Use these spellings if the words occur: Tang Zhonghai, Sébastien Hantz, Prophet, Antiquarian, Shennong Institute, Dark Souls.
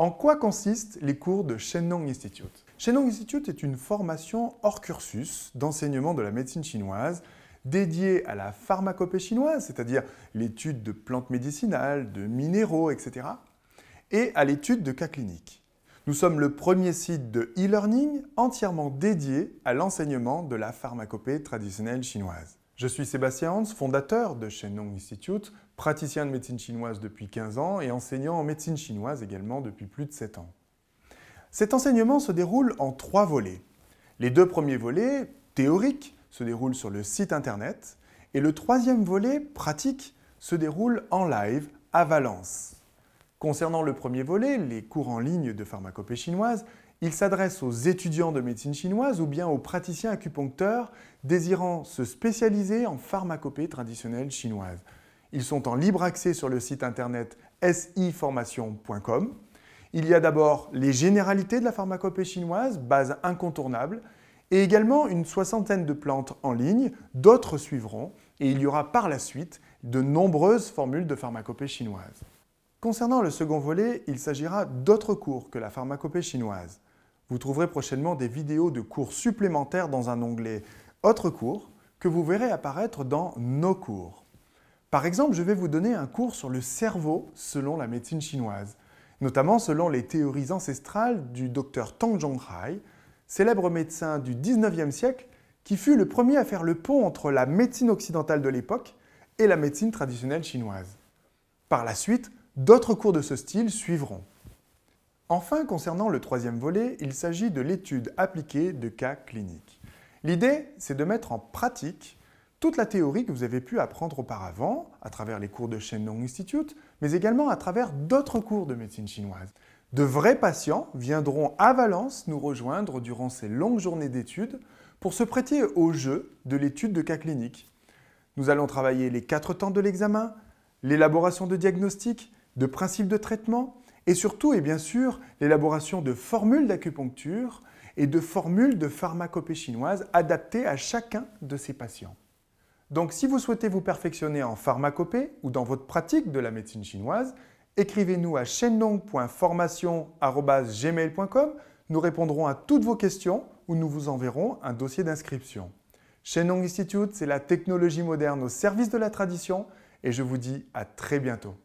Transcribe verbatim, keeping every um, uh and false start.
En quoi consistent les cours de Shennong Institute? Shennong Institute est une formation hors cursus d'enseignement de la médecine chinoise dédiée à la pharmacopée chinoise, c'est-à-dire l'étude de plantes médicinales, de minéraux, et cetera, et à l'étude de cas cliniques. Nous sommes le premier site de e-learning entièrement dédié à l'enseignement de la pharmacopée traditionnelle chinoise. Je suis Sébastien Hantz, fondateur de Shennong Institute, praticien de médecine chinoise depuis quinze ans et enseignant en médecine chinoise également depuis plus de sept ans. Cet enseignement se déroule en trois volets. Les deux premiers volets, théoriques, se déroulent sur le site internet et le troisième volet, pratique, se déroule en live à Valence. Concernant le premier volet, les cours en ligne de pharmacopée chinoise, ils s'adressent aux étudiants de médecine chinoise ou bien aux praticiens acupuncteurs désirant se spécialiser en pharmacopée traditionnelle chinoise. Ils sont en libre accès sur le site internet S I formation point com. Il y a d'abord les généralités de la pharmacopée chinoise, base incontournable, et également une soixantaine de plantes en ligne, d'autres suivront, et il y aura par la suite de nombreuses formules de pharmacopée chinoise. Concernant le second volet, il s'agira d'autres cours que la pharmacopée chinoise. Vous trouverez prochainement des vidéos de cours supplémentaires dans un onglet « Autres cours » que vous verrez apparaître dans « Nos cours ». Par exemple, je vais vous donner un cours sur le cerveau selon la médecine chinoise, notamment selon les théories ancestrales du docteur Tang Zhonghai, célèbre médecin du dix-neuvième siècle qui fut le premier à faire le pont entre la médecine occidentale de l'époque et la médecine traditionnelle chinoise. Par la suite, d'autres cours de ce style suivront. Enfin, concernant le troisième volet, il s'agit de l'étude appliquée de cas cliniques. L'idée, c'est de mettre en pratique toute la théorie que vous avez pu apprendre auparavant, à travers les cours de Shennong Institute, mais également à travers d'autres cours de médecine chinoise. De vrais patients viendront à Valence nous rejoindre durant ces longues journées d'études pour se prêter au jeu de l'étude de cas cliniques. Nous allons travailler les quatre temps de l'examen, l'élaboration de diagnostics, de principes de traitement et surtout, et bien sûr, l'élaboration de formules d'acupuncture et de formules de pharmacopée chinoise adaptées à chacun de ces patients. Donc, si vous souhaitez vous perfectionner en pharmacopée ou dans votre pratique de la médecine chinoise, écrivez-nous à shennong point formation arobase gmail point com. Nous répondrons à toutes vos questions ou nous vous enverrons un dossier d'inscription. Shennong Institute, c'est la technologie moderne au service de la tradition et je vous dis à très bientôt.